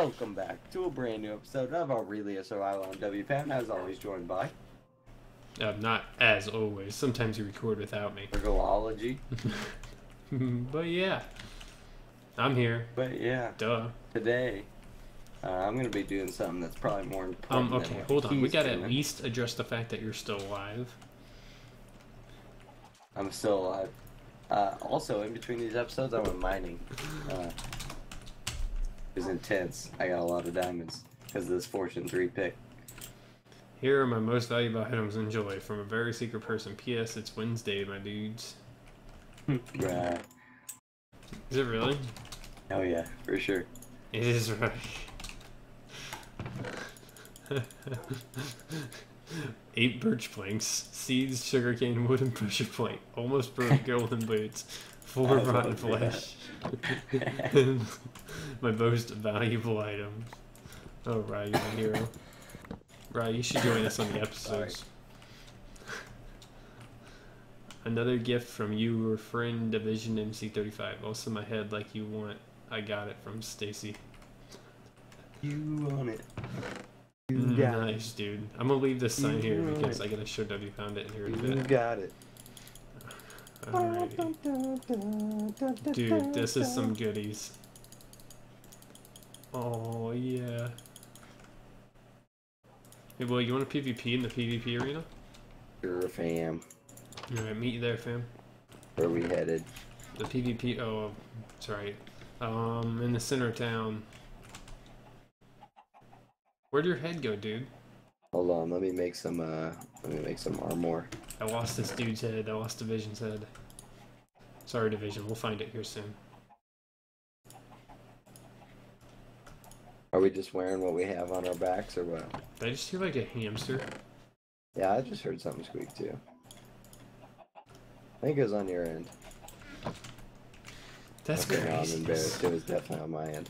Welcome back to a brand new episode of Aurelia Survival on WPAT, and as always joined by... not as always. Sometimes you record without me. Virgolology. But yeah. I'm here. But yeah. Duh. Today, I'm going to be doing something that's probably more important. Okay, hold on. We got to at least address the fact that you're still alive. I'm still alive. Also, in between these episodes, I went mining. It was intense. I got a lot of diamonds because of this Fortune 3 pick. Here are my most valuable items. Enjoy from a very secret person. P.S. It's Wednesday, my dudes. Right. Is it really? Oh yeah, for sure. It is right. 8 birch planks, seeds, sugarcane, wood, and pressure plate. Almost broke golden boots. 4 rotten flesh. My most valuable items. Oh, Rai, you're my hero. Rai, you should join us on the episodes. Another gift from your friend Division MC35. Also, my head like you want. I got it from Stacy. You want it. You got nice, dude. I'm gonna leave this sign here because I gotta show W found it here in a bit. You got it. Alrighty. Dude, this is some goodies. Oh yeah. Hey, Will, you want to PvP in the PvP arena? Sure, fam. Alright, meet you there, fam. Where are we headed? The PvP. Oh, that's right. In the center of town. Where'd your head go, dude? Hold on, let me make some armor. I lost this dude's head. I lost Division's head. Sorry, Division. We'll find it here soon. Are we just wearing what we have on our backs, or what? Did I just hear like a hamster? Yeah, I just heard something squeak too. I think it was on your end. That's crazy. I'm embarrassed. It was definitely on my end.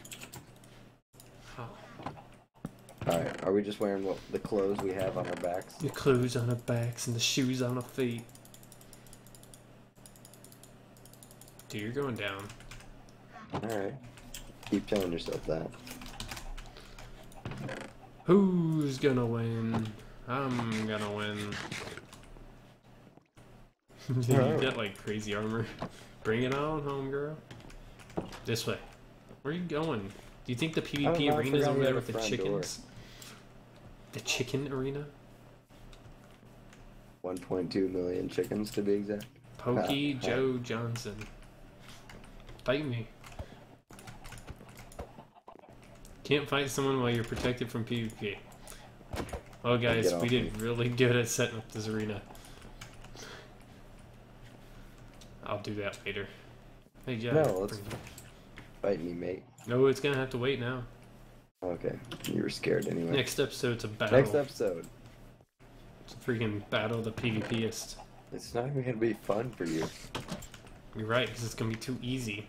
Alright, are we just wearing what the clothes we have on our backs? The clothes on our backs and the shoes on our feet. Dude, you're going down. Alright. Keep telling yourself that. Who's gonna win? I'm gonna win. You got like crazy armor. Bring it on, homegirl. This way. Where are you going? Do you think the PvP arena's over there with the chickens? Door. The chicken arena? 1.2 million chickens to be exact. Pokey Joe Johnson. Fight me. Can't fight someone while you're protected from PvP. Well guys, we did really good at setting up this arena. I'll do that later. Hey, Joe. No, let's fight me, mate. No, it's gonna have to wait now. Okay, you were scared anyway. Next episode's a battle. Next episode. It's a freaking battle of the PvPist. It's not even gonna be fun for you. You're right, because it's gonna be too easy.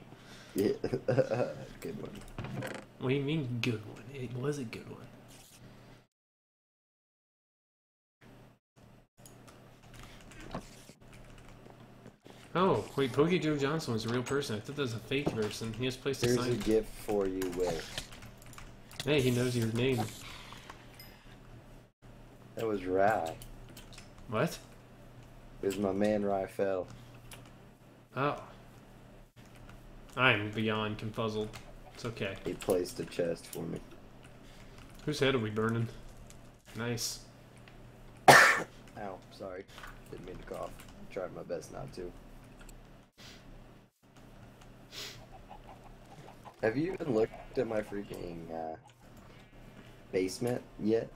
Yeah, good one. What do you mean, good one? It was a good one. Oh, wait, Pokey Joe Johnson was a real person. I thought that was a fake person. He just placed a sign. Here's a gift for you, Will. Hey, he knows your name. That was Rai. What? It was my man, Rai Fell. Oh. I'm beyond confuzzled. It's okay. He placed a chest for me. Whose head are we burning? Nice. Ow, sorry. Didn't mean to cough. I tried my best not to. Have you even looked at my freaking basement yet?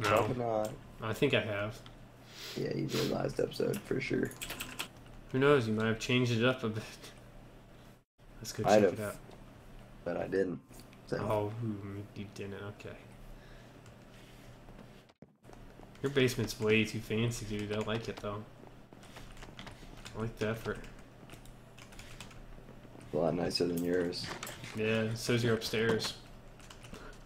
No. Probably not. I think I have. Yeah, you did last episode for sure. Who knows? You might have changed it up a bit. Let's go check it out. But I didn't. So. Oh, you didn't. Okay. Your basement's way too fancy, dude. I like it though. I like the effort. A lot nicer than yours. Yeah, so's your upstairs.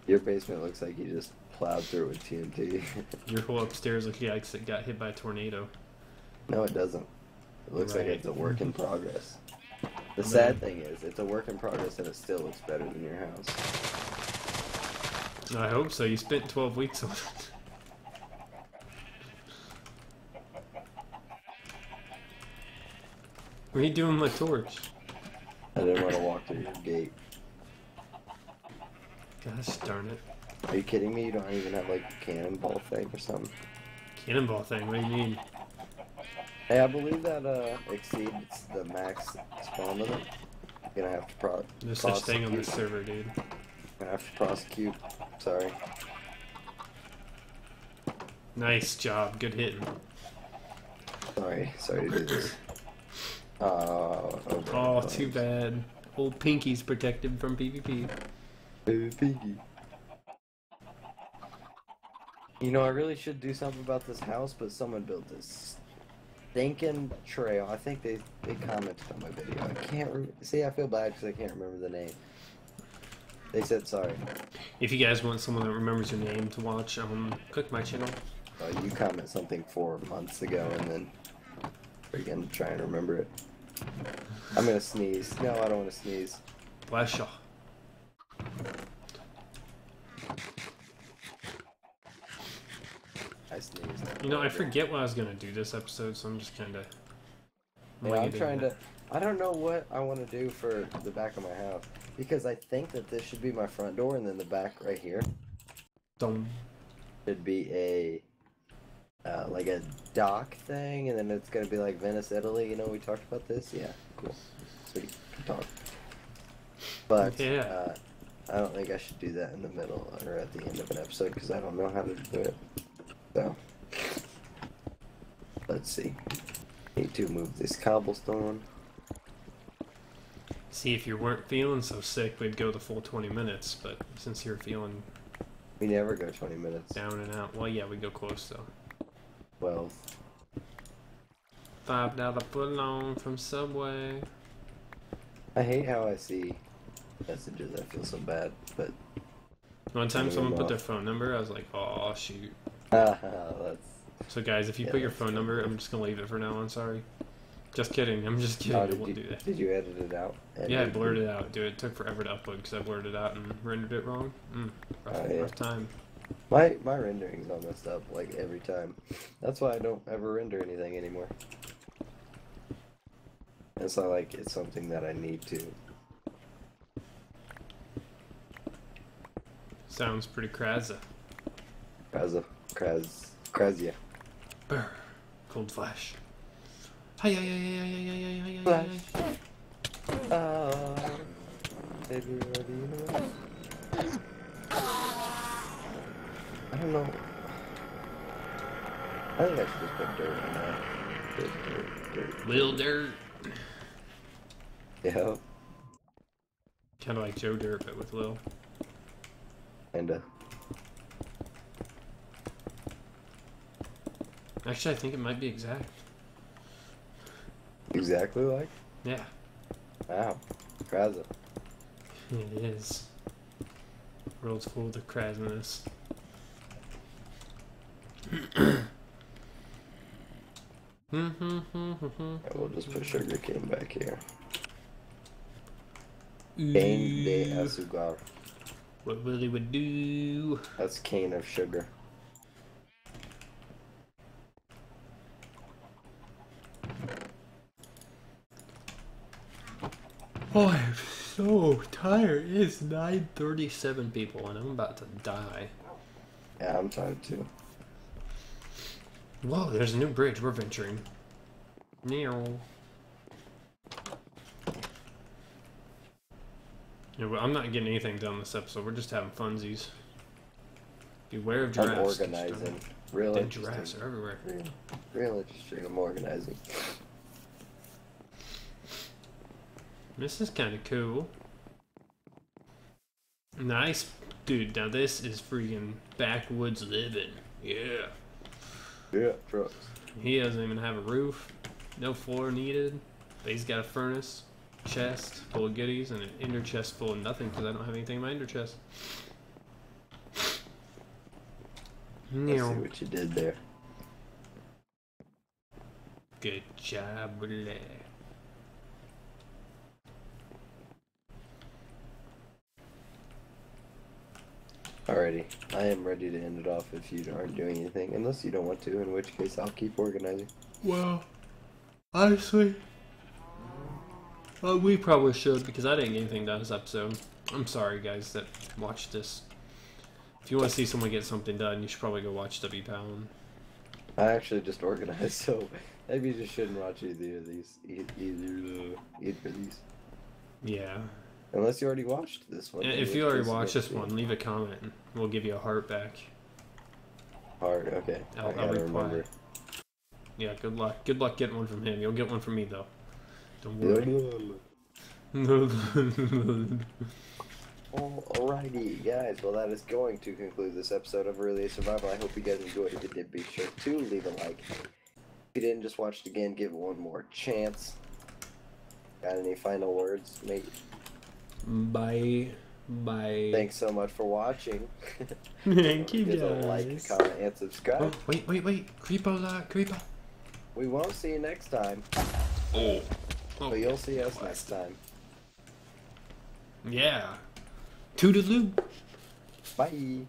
Your basement looks like you just plowed through with TNT. Your whole upstairs looks like it got hit by a tornado. No, it doesn't. It looks like it's a work in progress. The sad thing is, it's a work in progress and it still looks better than your house. I hope so. You spent 12 weeks on it. What are you doing with my torch? I didn't want to walk through your gate. Gosh darn it. Are you kidding me? You don't even have like a cannonball thing or something? Cannonball thing? What do you mean? Hey, I believe that exceeds the max spawn limit. You're gonna have to prosecute. There's such thing on this server, dude. You're gonna have to prosecute. Sorry. Nice job. Good hitting. Sorry. Sorry to do this. Oh, too bad. Old Pinky's protected from PvP. Pinky. You know, I really should do something about this house, but someone built this stinking trail. I think they commented on my video. I can't see. I feel bad because I can't remember the name. They said sorry. If you guys want someone that remembers your name to watch, click my channel. You comment something 4 months ago and then freaking try and remember it. I'm gonna sneeze. No, I don't want to sneeze. Bless y'all. You know, I forget why I was gonna do this episode, so I'm just kind of. Yeah, I'm trying to. I don't know what I want to do for the back of my house because I think that this should be my front door, and then the back right here. Dum. Should be a like a dock thing, and then it's gonna be like Venice, Italy. You know, we talked about this. Yeah, cool, sweet, talk. But yeah. I don't think I should do that in the middle or at the end of an episode because I don't know how to do it. So, let's see. Need to move this cobblestone. See, if you weren't feeling so sick, we'd go the full 20 minutes, but since you're feeling... We never go 20 minutes. Down and out. Well, yeah, we go close, though. Well. $5 footlong from Subway. I hate how I see messages. I feel so bad, but... One time someone put their phone number, I was like, oh shoot. So guys, if you put your phone number, I'm just gonna leave it for now. I'm sorry. Just kidding. I'm just kidding. I won't do that. Did you edit it out? Yeah, I blurred it out, dude. It took forever to upload because I blurred it out and rendered it wrong. Rough time. My rendering's all messed up like every time. That's why I don't ever render anything anymore. It's not like it's something that I need to. Sounds pretty Krasm. Krasm. Krasm. Burr. Cold flash. Flash. Baby, I don't know. I think I should just put dirt on that. Dirt. Lil Dirt. Yeah. Kind of like Joe Dirt, but with Lil. Kinda. Actually, I think it might be exact. Exactly like? Yeah. Wow. Krasm. It is. World's full of Krasminess. We'll just put sugar cane back here. Cane de azúcar. What Willie would do. That's cane of sugar. Oh, I'm so tired. It's 9:37, people, and I'm about to die. Yeah, I'm tired too. Whoa, there's a new bridge. We're venturing. Neil. Yeah, well, I'm not getting anything done this episode. We're just having funsies. Beware of giraffes. I'm organizing. Real interesting. Giraffes are everywhere. Real interesting. I'm organizing. This is kind of cool. Nice. Dude, now this is freaking backwoods living. Yeah. Yeah, trucks. He doesn't even have a roof. No floor needed. But he's got a furnace, chest full of goodies, and an inner chest full of nothing because I don't have anything in my inner chest. I see what you did there. Good job, Willie. Alrighty, I am ready to end it off if you aren't doing anything, unless you don't want to, in which case I'll keep organizing. Well, honestly, well, we probably should, because I didn't get anything done this episode. I'm sorry, guys, that watched this. If you want to see someone get something done, you should probably go watch WPAT. I actually just organized, so maybe you just shouldn't watch either of these. Yeah. Unless you already watched this one. If you already watched this one, leave a comment. And we'll give you a heart back. Heart, okay. I'll reply. Yeah, good luck. Good luck getting one from him. You'll get one from me, though. Don't worry. Alrighty, guys. Well, that is going to conclude this episode of Aurelia Survival. I hope you guys enjoyed. If you did, be sure to leave a like. If you didn't, just watch it again. Give it one more chance. Got any final words, mate? Bye. Bye. Thanks so much for watching. Thank you, guys. Like, comment, and subscribe. Oh, wait, wait, wait. Creepo. We won't see you next time. Oh. But you'll see us next time. Yeah. Toodaloo. Bye.